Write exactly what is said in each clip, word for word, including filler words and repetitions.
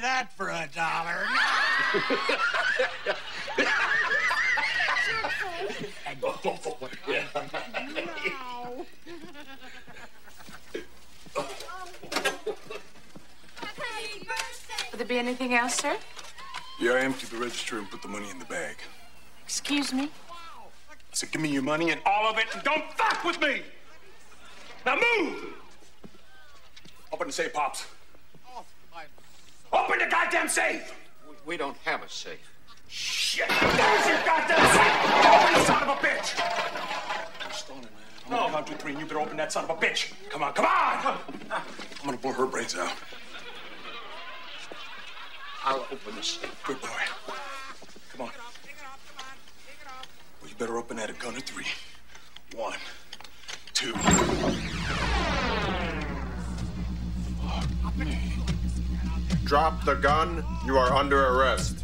buy that for a dollar. No. Will there be anything else, sir? Yeah, I emptied the register and put the money in the bag. Excuse me? So give me your money and all of it, and don't fuck with me! Now move! Open the safe, Pops. Open the goddamn safe! We don't have a safe. Shit! There's your goddamn safe! Open, son of a bitch! I'm stoning, man. I'm gonna count two, three, and you better open that son of a bitch! Come on, come on! I'm gonna blow her brains out. I'll open the safe. Good boy. Come on. Well, you better open at a count of three. One, two. Drop the gun. You are under arrest.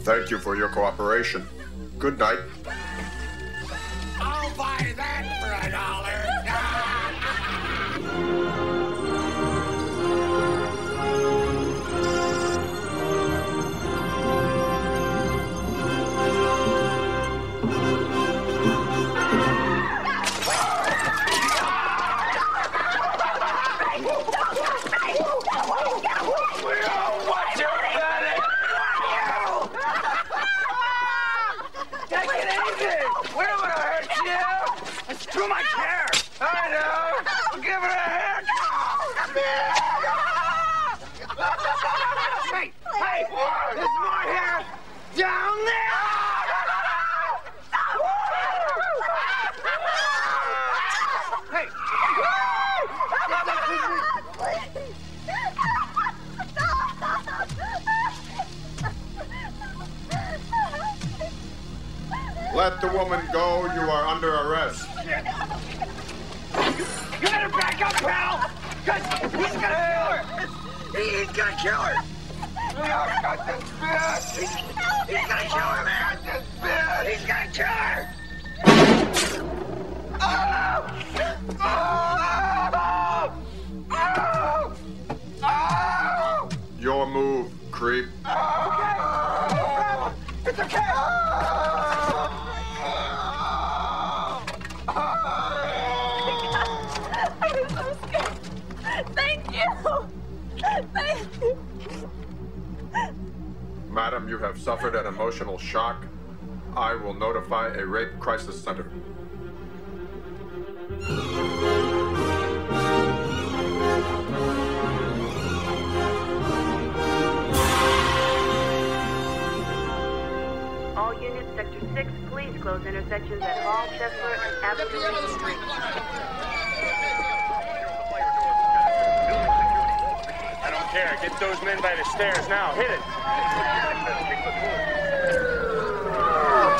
Thank you for your cooperation. Good night. I'll buy that for a dollar. Let the woman go. You are under arrest. You better back up, pal! Because he's going to kill her! He, he's going to kill her! I've got this bitch! He's, he's going to kill her, man! This bitch. He's going to kill her! Oh! Oh! Oh! Oh! Your move, creep. Oh, okay. It's okay! It's okay! Oh! Madam, you have suffered an emotional shock. I will notify a rape crisis center. All units, Sector six, please close intersections at all Chesler and Avenue. Care. Get those men by the stairs now. Hit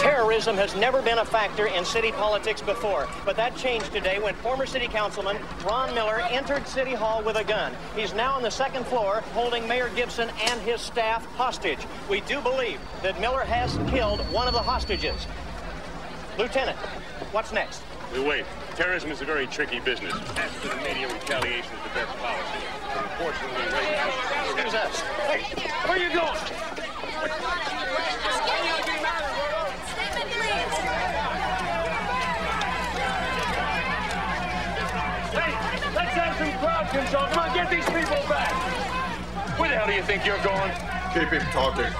it. Terrorism has never been a factor in city politics before, but that changed today when former city councilman Ron Miller entered City Hall with a gun. He's now on the second floor holding Mayor Gibson and his staff hostage. We do believe that Miller has killed one of the hostages. Lieutenant, what's next? We wait. Terrorism is a very tricky business. After the media, retaliation is the best policy. Unfortunately, right now... Excuse us. Hey, where are you going? Hey, let's have some crowd control. Come on, get these people back. Where the hell do you think you're going? Keep him talking.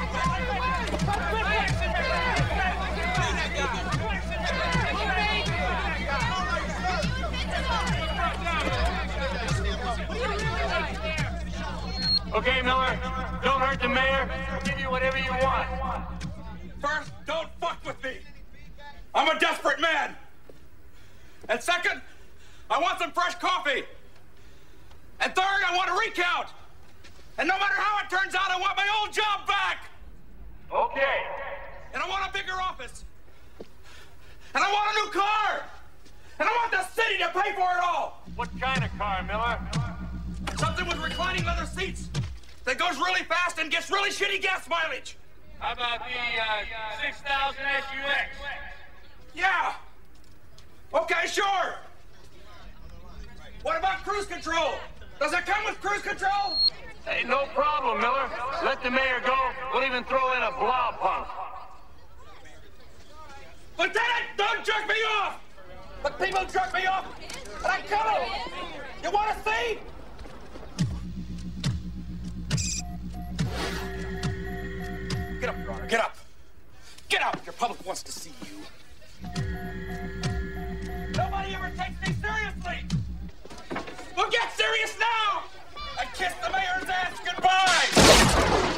Okay, Miller, don't hurt the mayor. I'll give you whatever you want. First, don't fuck with me. I'm a desperate man. And second, I want some fresh coffee. And third, I want a recount. And no matter how it turns out, I want my old job back. Okay. And I want a bigger office. And I want a new car. and I want the city to pay for it all! What kind of car, Miller? Something with reclining leather seats that goes really fast and gets really shitty gas mileage. How about the uh, six thousand S U X? Yeah. Okay, sure. What about cruise control? Does it come with cruise control? Hey, no problem, Miller. Let the mayor go. We'll even throw in a blob pump. Lieutenant, don't jerk me off! But people jerk me off, and I kill them. You want to see? Get up, Your Honor. Get up. Get up. Your public wants to see you. Nobody ever takes me seriously. Well, get serious now. I kissed the mayor's ass goodbye.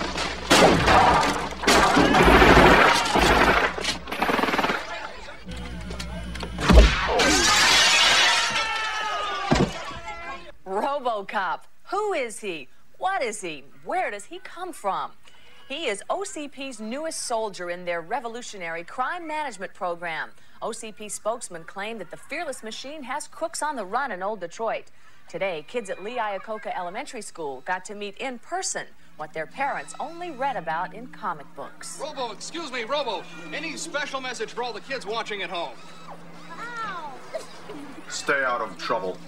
Robocop. Who is he? What is he? Where does he come from? He is O C P's newest soldier in their revolutionary crime management program. O C P spokesman claimed that the fearless machine has crooks on the run in Old Detroit. Today, kids at Lee Iacocca Elementary School got to meet in person what their parents only read about in comic books. Robo, excuse me, Robo, any special message for all the kids watching at home? Ow. Stay out of trouble.